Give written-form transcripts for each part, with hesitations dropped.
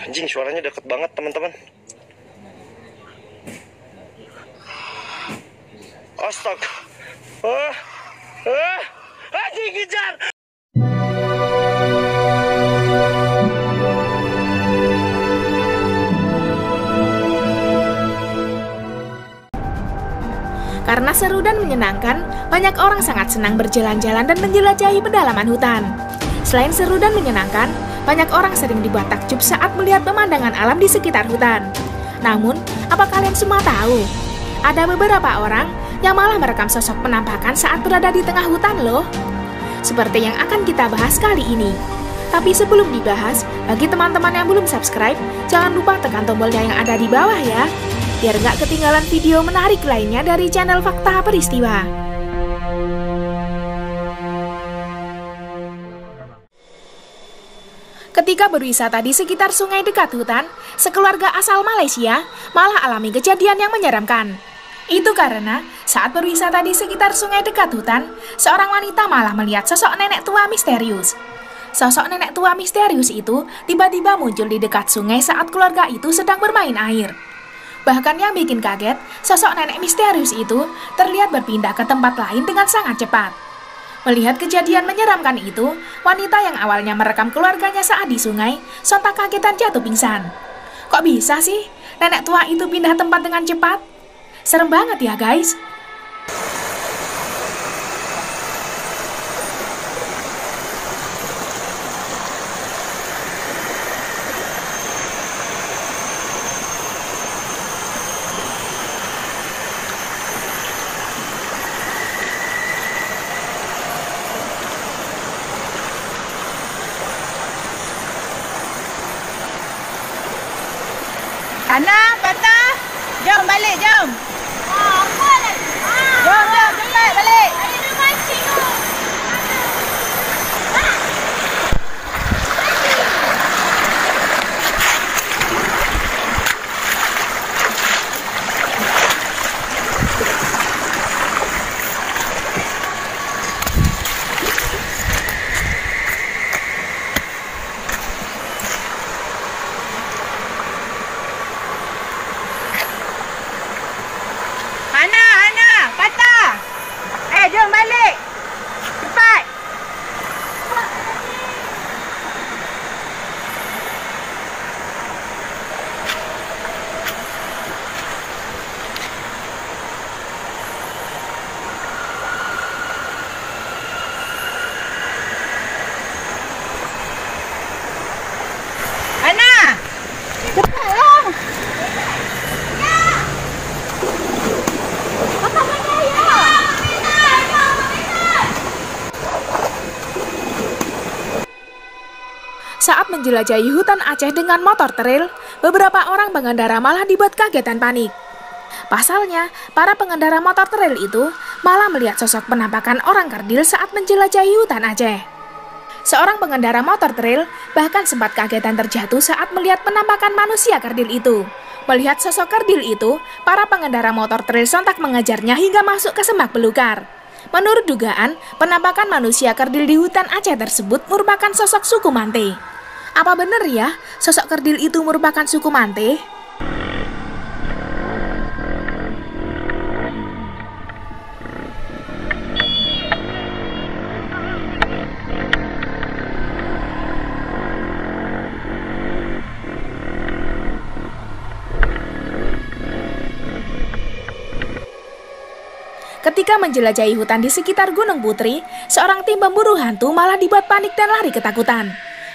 Anjing, suaranya deket banget teman-teman. Astaga. Anjing kejar. Karena seru dan menyenangkan, banyak orang sangat senang berjalan-jalan dan menjelajahi pedalaman hutan. Selain seru dan menyenangkan, banyak orang sering dibuat takjub saat melihat pemandangan alam di sekitar hutan. Namun, apa kalian semua tahu? Ada beberapa orang yang malah merekam sosok penampakan saat berada di tengah hutan loh. Seperti yang akan kita bahas kali ini. Tapi sebelum dibahas, bagi teman-teman yang belum subscribe, jangan lupa tekan tombolnya yang ada di bawah ya, biar nggak ketinggalan video menarik lainnya dari channel Fakta Peristiwa. Ketika berwisata di sekitar sungai dekat hutan, sekeluarga asal Malaysia malah alami kejadian yang menyeramkan. Itu karena saat berwisata di sekitar sungai dekat hutan, seorang wanita malah melihat sosok nenek tua misterius. Sosok nenek tua misterius itu tiba-tiba muncul di dekat sungai saat keluarga itu sedang bermain air. Bahkan yang bikin kaget, sosok nenek misterius itu terlihat berpindah ke tempat lain dengan sangat cepat. Melihat kejadian menyeramkan itu, wanita yang awalnya merekam keluarganya saat di sungai, sontak kagetan jatuh pingsan. Kok bisa sih, nenek tua itu pindah tempat dengan cepat? Serem banget ya guys. Anak, patah. Jom balik, jom. Jom, jom, cepat balik. Saat menjelajahi hutan Aceh dengan motor trail, beberapa orang pengendara malah dibuat kagetan panik. Pasalnya, para pengendara motor trail itu malah melihat sosok penampakan orang kerdil saat menjelajahi hutan Aceh. Seorang pengendara motor trail bahkan sempat kagetan terjatuh saat melihat penampakan manusia kerdil itu. Melihat sosok kerdil itu, para pengendara motor trail sontak mengejarnya hingga masuk ke semak belukar. Menurut dugaan, penampakan manusia kerdil di hutan Aceh tersebut merupakan sosok suku Mante. Apa benar ya, sosok kerdil itu merupakan suku Mante? Ketika menjelajahi hutan di sekitar Gunung Putri, seorang tim pemburu hantu malah dibuat panik dan lari ketakutan.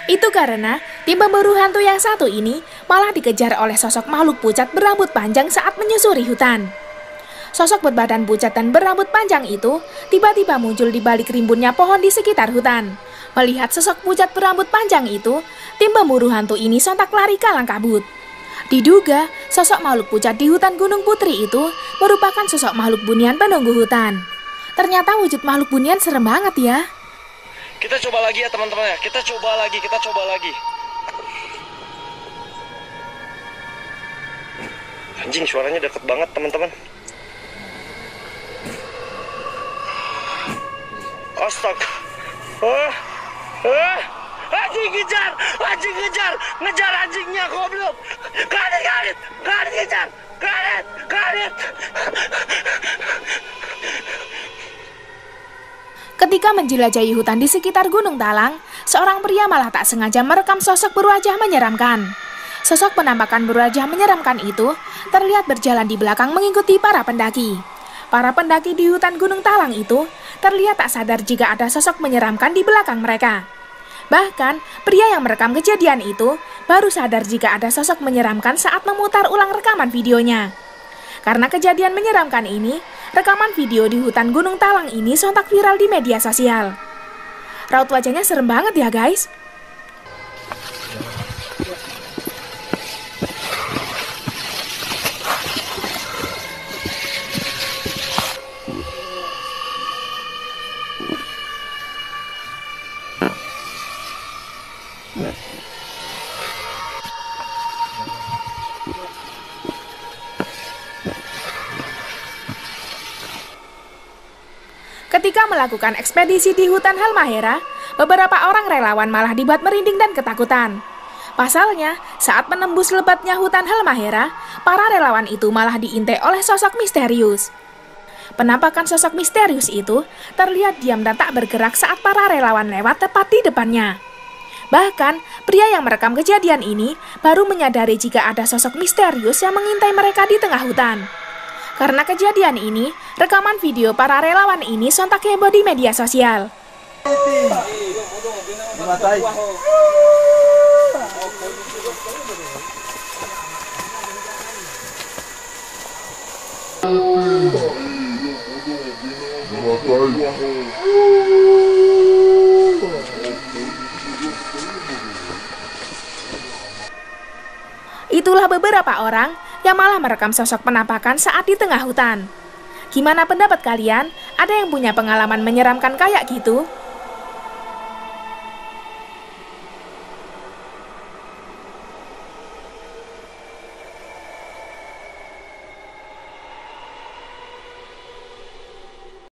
Itu karena tim pemburu hantu yang satu ini malah dikejar oleh sosok makhluk pucat berambut panjang saat menyusuri hutan. Sosok berbadan pucat dan berambut panjang itu tiba-tiba muncul di balik rimbunnya pohon di sekitar hutan. Melihat sosok pucat berambut panjang itu, tim pemburu hantu ini sontak lari kalang kabut. Diduga, sosok makhluk pucat di hutan Gunung Putri itu merupakan sosok makhluk bunian penunggu hutan. Ternyata wujud makhluk bunian serem banget ya. Kita coba lagi ya teman-teman ya, kita coba lagi. Anjing, suaranya deket banget teman-teman. Astaga. Anjing ngejar, ngejar anjingnya goblok. Karet ngejar, karet. Ketika menjelajahi hutan di sekitar Gunung Talang, seorang pria malah tak sengaja merekam sosok berwajah menyeramkan. Sosok penampakan berwajah menyeramkan itu terlihat berjalan di belakang mengikuti para pendaki. Para pendaki di hutan Gunung Talang itu terlihat tak sadar jika ada sosok menyeramkan di belakang mereka. Bahkan, pria yang merekam kejadian itu baru sadar jika ada sosok menyeramkan saat memutar ulang rekaman videonya. Karena kejadian menyeramkan ini, rekaman video di hutan Gunung Talang ini sontak viral di media sosial. Raut wajahnya serem banget ya guys. Ketika melakukan ekspedisi di hutan Halmahera, beberapa orang relawan malah dibuat merinding dan ketakutan. Pasalnya, saat menembus lebatnya hutan Halmahera, para relawan itu malah diintai oleh sosok misterius. Penampakan sosok misterius itu terlihat diam dan tak bergerak saat para relawan lewat tepat di depannya. Bahkan, pria yang merekam kejadian ini baru menyadari jika ada sosok misterius yang mengintai mereka di tengah hutan. Karena kejadian ini, rekaman video para relawan ini sontak heboh di media sosial. Itulah beberapa orang yang malah merekam sosok penampakan saat di tengah hutan. Gimana pendapat kalian? Ada yang punya pengalaman menyeramkan kayak gitu?